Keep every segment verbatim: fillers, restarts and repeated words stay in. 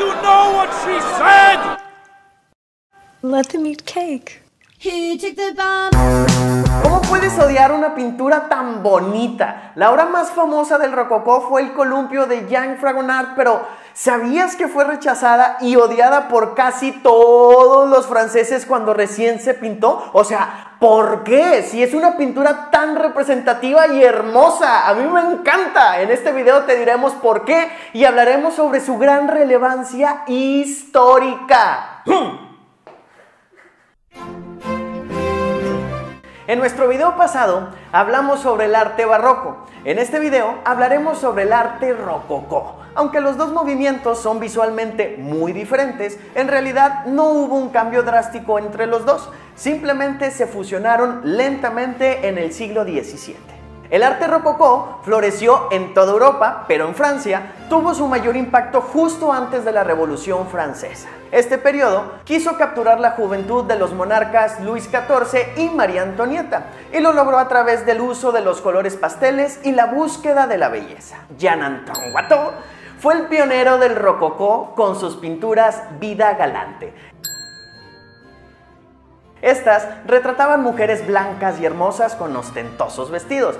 you know what she said? Let them eat cake. He took the bomb. ¿Cómo puedes odiar una pintura tan bonita? La obra más famosa del Rococó fue El Columpio de Jean Fragonard, pero ¿sabías que fue rechazada y odiada por casi todos los franceses cuando recién se pintó? O sea, ¿por qué? Si es una pintura tan representativa y hermosa, a mí me encanta. En este video te diremos por qué y hablaremos sobre su gran relevancia histórica. ¡Hum! En nuestro video pasado hablamos sobre el arte barroco. En este video hablaremos sobre el arte rococó. Aunque los dos movimientos son visualmente muy diferentes, en realidad no hubo un cambio drástico entre los dos. Simplemente se fusionaron lentamente en el siglo diecisiete. El arte rococó floreció en toda Europa, pero en Francia tuvo su mayor impacto justo antes de la Revolución Francesa. Este periodo quiso capturar la juventud de los monarcas Luis catorce y María Antonieta, y lo logró a través del uso de los colores pasteles y la búsqueda de la belleza. Jean-Antoine Watteau fue el pionero del rococó con sus pinturas Vida Galante. Estas retrataban mujeres blancas y hermosas con ostentosos vestidos.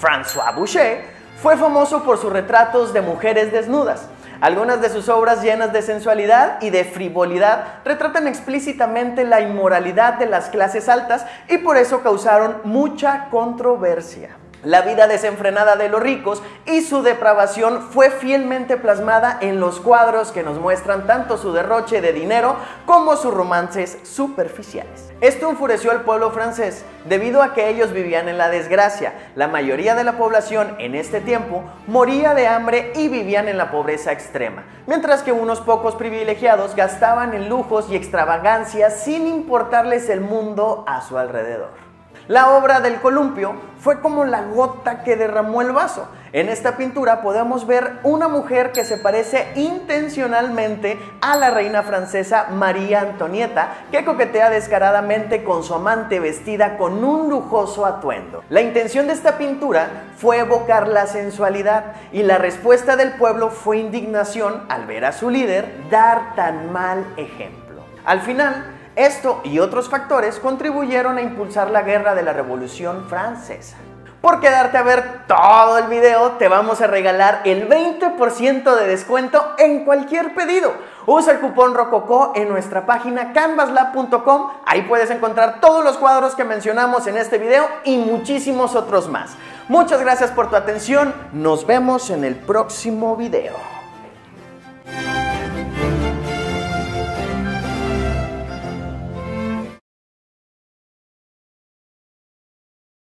François Boucher fue famoso por sus retratos de mujeres desnudas. Algunas de sus obras, llenas de sensualidad y de frivolidad, retratan explícitamente la inmoralidad de las clases altas y por eso causaron mucha controversia. La vida desenfrenada de los ricos y su depravación fue fielmente plasmada en los cuadros que nos muestran tanto su derroche de dinero como sus romances superficiales. Esto enfureció al pueblo francés debido a que ellos vivían en la desgracia. La mayoría de la población en este tiempo moría de hambre y vivían en la pobreza extrema, mientras que unos pocos privilegiados gastaban en lujos y extravagancias sin importarles el mundo a su alrededor. La obra del Columpio fue como la gota que derramó el vaso. En esta pintura podemos ver una mujer que se parece intencionalmente a la reina francesa María Antonieta, que coquetea descaradamente con su amante vestida con un lujoso atuendo. La intención de esta pintura fue evocar la sensualidad, y la respuesta del pueblo fue indignación al ver a su líder dar tan mal ejemplo. Al final, esto y otros factores contribuyeron a impulsar la guerra de la Revolución Francesa. Por quedarte a ver todo el video, te vamos a regalar el veinte por ciento de descuento en cualquier pedido. Usa el cupón Rococó en nuestra página canvaslab punto com. Ahí puedes encontrar todos los cuadros que mencionamos en este video y muchísimos otros más. Muchas gracias por tu atención. Nos vemos en el próximo video.